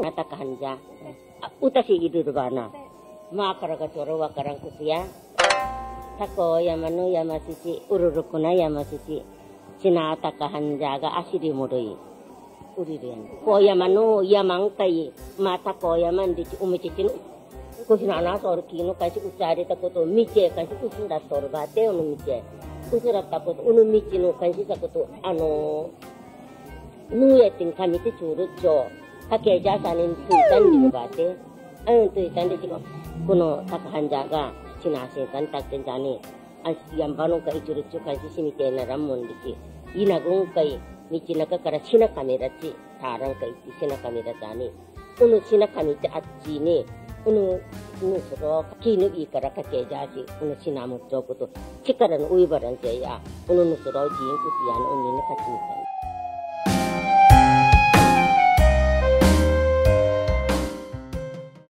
nata kahanja utasi gitu tuh bana makara katoro wakarang kusia tako yamanu yamasisi ururukuna yamasisi cina takahanja ga asiri murui uririan ko yamanu yamangkai mata ko yaman di umicicin kusina anasor kino kasi ucari takoto mice kasi kusina torba te unu mice kusira takoto unu mici no kasi takoto ano nuyetin kami te curut jo kake jasa nin tuitan di bate anu tuitan di cino kuno takahanja ga cina setan taktenjani yang baru kai curut jo kasi sini te naramon di inagung kai mici naka kara cina kamera ci tarang kai cina kamera tani unu cina kami te aci ne unu nusro kini ikara kake jasi unu cina mutjo kuto cikaran uibaran jaya unu nusro jing kusian unu naka cina